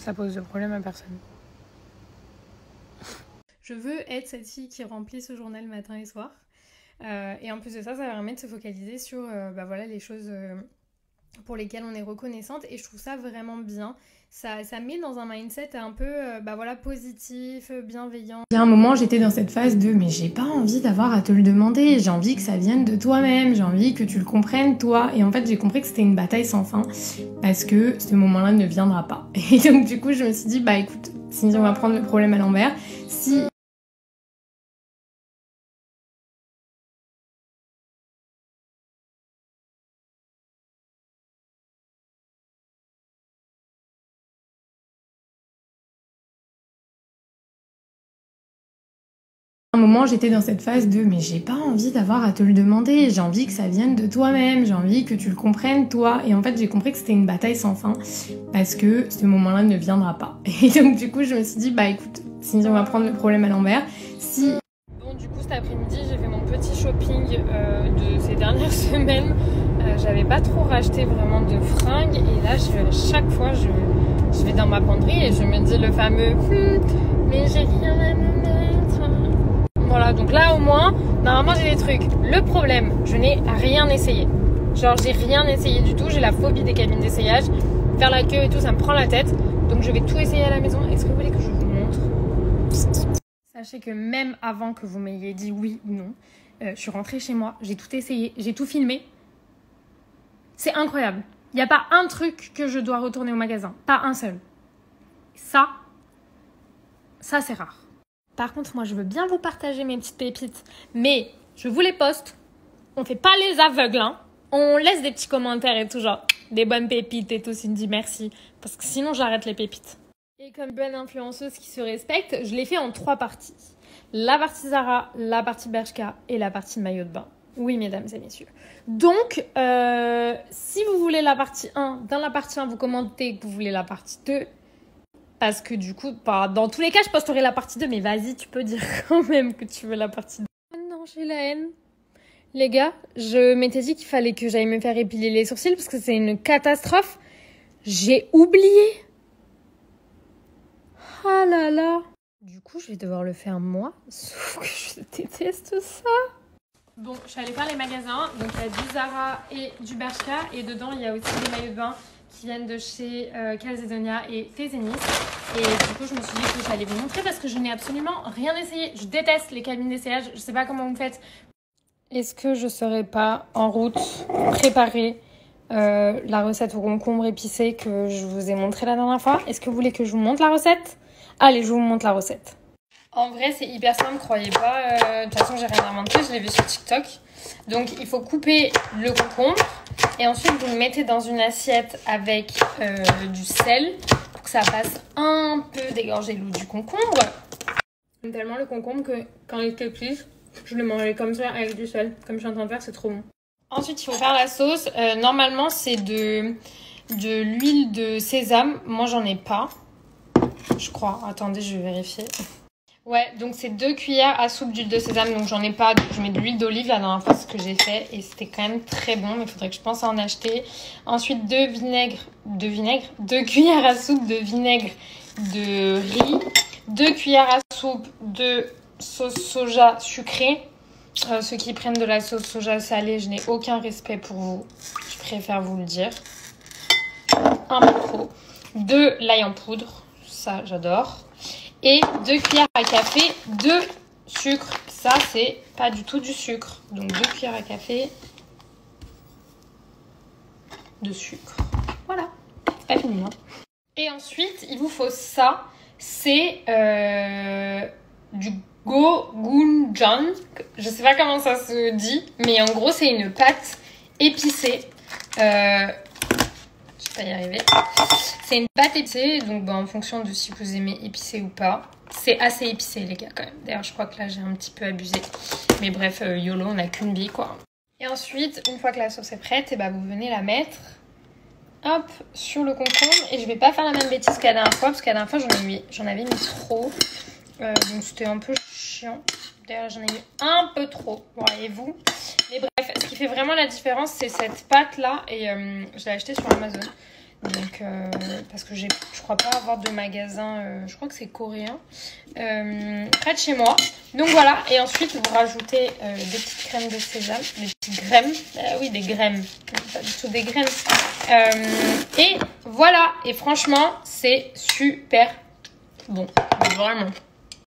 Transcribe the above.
ça pose de problème à personne. Je veux être cette fille qui remplit ce journal matin et soir. Et en plus de ça, ça permet de se focaliser sur voilà, les choses pour lesquelles on est reconnaissante. Et je trouve ça vraiment bien. Ça met dans un mindset un peu positif, bienveillant. Il y a un moment, j'étais dans cette phase de « mais j'ai pas envie d'avoir à te le demander, j'ai envie que ça vienne de toi-même, j'ai envie que tu le comprennes, toi ». Et en fait, j'ai compris que c'était une bataille sans fin parce que ce moment-là ne viendra pas. Et donc du coup, je me suis dit « bah écoute, si on va prendre le problème à l'envers, si... » moment j'étais dans cette phase de mais j'ai pas envie d'avoir à te le demander, j'ai envie que ça vienne de toi-même, j'ai envie que tu le comprennes toi. Et en fait j'ai compris que c'était une bataille sans fin parce que ce moment-là ne viendra pas. Et donc du coup je me suis dit bah écoute, si on va prendre le problème à l'envers, si... Bon du coup cet après-midi j'ai fait mon petit shopping de ces dernières semaines, j'avais pas trop racheté vraiment de fringues et là à chaque fois je vais dans ma penderie et je me dis le fameux mais j'ai rien à me mettre. Voilà, donc là au moins, normalement j'ai des trucs. Le problème, je n'ai rien essayé. Genre j'ai rien essayé du tout, j'ai la phobie des cabines d'essayage. Faire la queue et tout, ça me prend la tête. Donc je vais tout essayer à la maison. Est-ce que vous voulez que je vous montre? Sachez que même avant que vous m'ayez dit oui ou non, je suis rentrée chez moi, j'ai tout essayé, j'ai tout filmé. C'est incroyable. Il n'y a pas un truc que je dois retourner au magasin. Pas un seul. Ça c'est rare. Par contre, moi, je veux bien vous partager mes petites pépites, mais je vous les poste. On fait pas les aveugles, hein. On laisse des petits commentaires et tout, genre des bonnes pépites et tout, Cindy, merci. Parce que sinon, j'arrête les pépites. Et comme bonne influenceuse qui se respecte, je l'ai fait en 3 parties. La partie Zara, la partie Bershka et la partie maillot de bain. Oui, mesdames et messieurs. Donc, si vous voulez la partie 1, dans la partie 1, vous commentez que vous voulez la partie 2. Parce que du coup, dans tous les cas, je posterai la partie 2. Mais vas-y, tu peux dire quand même que tu veux la partie 2. Maintenant, j'ai la haine. Les gars, je m'étais dit qu'il fallait que j'aille me faire épiler les sourcils parce que c'est une catastrophe. J'ai oublié. Ah là là. Du coup, je vais devoir le faire moi. Sauf que je déteste ça. Bon, je suis allée faire les magasins. Donc, il y a du Zara et du Bershka. Et dedans, il y a aussi des maillots de bain qui viennent de chez Calzedonia et Fézenis. Et du coup, je me suis dit que j'allais vous montrer parce que je n'ai absolument rien essayé. Je déteste les cabines d'essayage. Je sais pas comment vous faites. Est-ce que je serais pas en route préparer la recette au concombre épicé que je vous ai montré la dernière fois? Est-ce que vous voulez que je vous montre la recette? Allez, je vous montre la recette. En vrai, c'est hyper simple, croyez pas. De toute façon, j'ai rien inventé. Je l'ai vu sur TikTok. Donc, il faut couper le concombre. Et ensuite, vous le mettez dans une assiette avec du sel pour que ça fasse un peu dégorger l'eau du concombre. J'aime tellement le concombre que quand il était petit, je le mangeais comme ça avec du sel. Comme je suis en train de faire, c'est trop bon. Ensuite, il faut faire la sauce. Normalement, c'est de l'huile de sésame. Moi, j'en ai pas, je crois. Attendez, je vais vérifier. Ouais, donc c'est 2 cuillères à soupe d'huile de sésame, donc j'en ai pas, je mets de l'huile d'olive la dernière fois, ce que j'ai fait, et c'était quand même très bon, mais il faudrait que je pense à en acheter. Ensuite, 2 cuillères à soupe de vinaigre de riz, 2 cuillères à soupe de sauce soja sucrée. Ceux qui prennent de la sauce soja salée, je n'ai aucun respect pour vous, je préfère vous le dire. Un peu trop. 2 l'ail en poudre, ça j'adore. Et 2 cuillères à café de sucre. Ça, c'est pas du tout du sucre. Donc 2 cuillères à café de sucre. Voilà, c'est pas fini, hein. Et ensuite, il vous faut ça. C'est du gochujang. Je sais pas comment ça se dit, mais en gros, c'est une pâte épicée. Je vais y arriver. C'est une pâte épicée, donc en fonction de si vous aimez épicé ou pas. C'est assez épicé les gars quand même. D'ailleurs je crois que là j'ai un petit peu abusé. Mais bref, YOLO, on n'a qu'une bille quoi. Et ensuite, une fois que la sauce est prête, et bah, vous venez la mettre hop sur le concombre. Et je vais pas faire la même bêtise qu'à la dernière fois, parce qu'à la dernière fois j'en avais mis trop. Donc c'était un peu chiant. D'ailleurs j'en ai mis un peu trop, voyez-vous. Mais bref, ce qui fait vraiment la différence, c'est cette pâte là. Et je l'ai achetée sur Amazon. Donc, parce que je crois pas avoir de magasin, je crois que c'est coréen, près de chez moi. Donc voilà, et ensuite vous rajoutez des petites crèmes de sésame, des petites graines, oui des graines, pas du tout des graines. Et voilà, et franchement c'est super bon, vraiment.